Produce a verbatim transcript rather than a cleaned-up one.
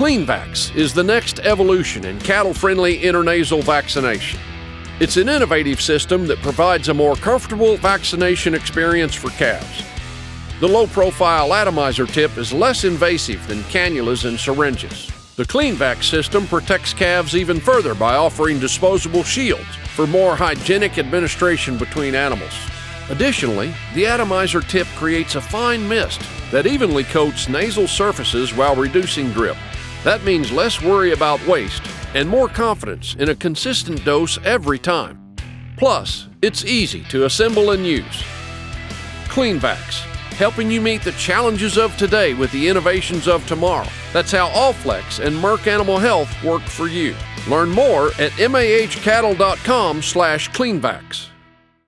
CleanVax is the next evolution in cattle-friendly intranasal vaccination. It's an innovative system that provides a more comfortable vaccination experience for calves. The low-profile atomizer tip is less invasive than cannulas and syringes. The CleanVax system protects calves even further by offering disposable shields for more hygienic administration between animals. Additionally, the atomizer tip creates a fine mist that evenly coats nasal surfaces while reducing drip. That means less worry about waste and more confidence in a consistent dose every time. Plus, it's easy to assemble and use. CleanVax, helping you meet the challenges of today with the innovations of tomorrow. That's how Allflex and Merck Animal Health work for you. Learn more at m a h cattle dot com slash CleanVax.